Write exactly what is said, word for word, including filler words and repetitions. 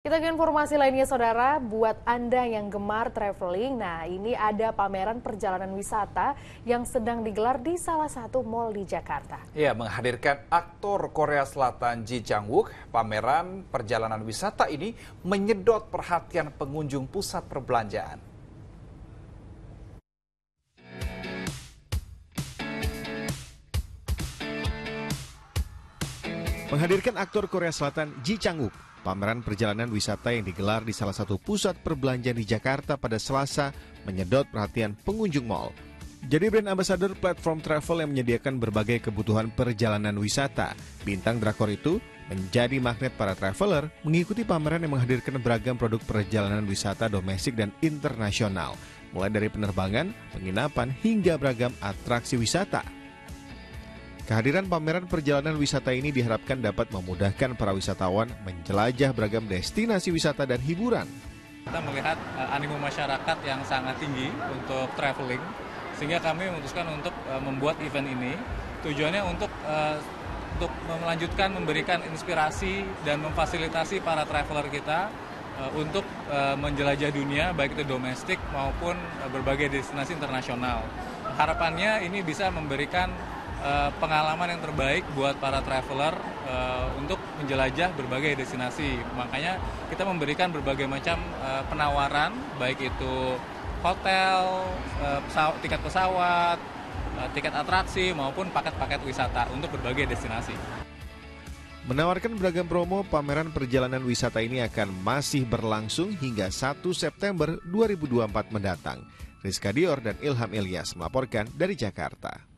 Kita ke informasi lainnya, saudara. Buat Anda yang gemar traveling, nah ini ada pameran perjalanan wisata yang sedang digelar di salah satu mal di Jakarta. Ya, menghadirkan aktor Korea Selatan Ji Chang-wook, pameran perjalanan wisata ini menyedot perhatian pengunjung pusat perbelanjaan. Menghadirkan aktor Korea Selatan Ji Chang-wook, pameran perjalanan wisata yang digelar di salah satu pusat perbelanjaan di Jakarta pada Selasa menyedot perhatian pengunjung mal. Jadi brand ambassador platform travel yang menyediakan berbagai kebutuhan perjalanan wisata, bintang drakor itu menjadi magnet para traveler mengikuti pameran yang menghadirkan beragam produk perjalanan wisata domestik dan internasional, mulai dari penerbangan, penginapan, hingga beragam atraksi wisata. Kehadiran pameran perjalanan wisata ini diharapkan dapat memudahkan para wisatawan menjelajah beragam destinasi wisata dan hiburan. Kita melihat animo masyarakat yang sangat tinggi untuk traveling, sehingga kami memutuskan untuk membuat event ini. Tujuannya untuk untuk melanjutkan memberikan inspirasi dan memfasilitasi para traveler kita untuk menjelajah dunia, baik itu domestik maupun berbagai destinasi internasional. Harapannya ini bisa memberikan pengalaman yang terbaik buat para traveler uh, untuk menjelajah berbagai destinasi. Makanya kita memberikan berbagai macam uh, penawaran, baik itu hotel, uh, pesawat, tiket pesawat, uh, tiket atraksi, maupun paket-paket wisata untuk berbagai destinasi. Menawarkan beragam promo, pameran perjalanan wisata ini akan masih berlangsung hingga satu September dua ribu dua puluh empat mendatang. Rizka Dior dan Ilham Ilyas melaporkan dari Jakarta.